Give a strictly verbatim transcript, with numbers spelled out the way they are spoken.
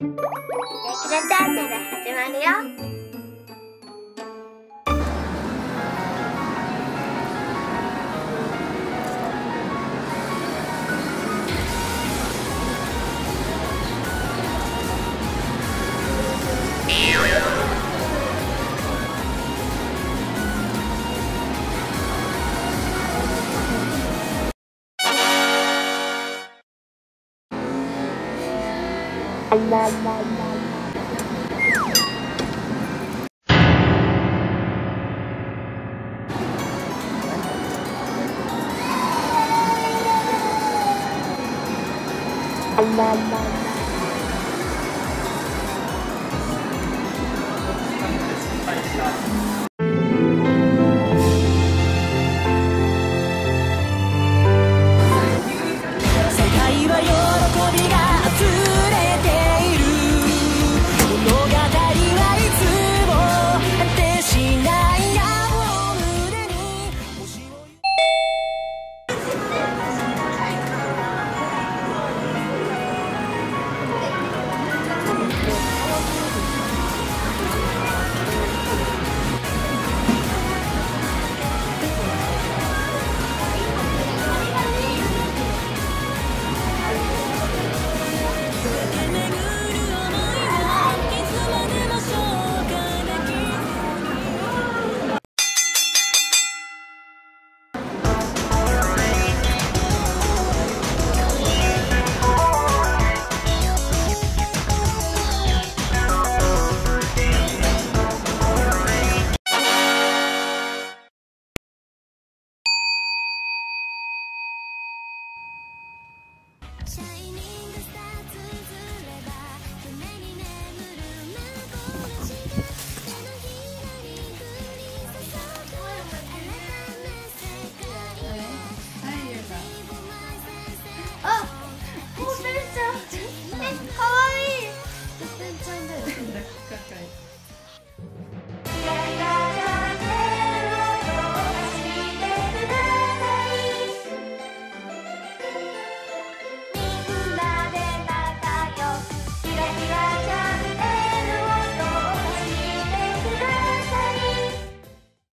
できるチャンネル始まるよ。La la la.Mama.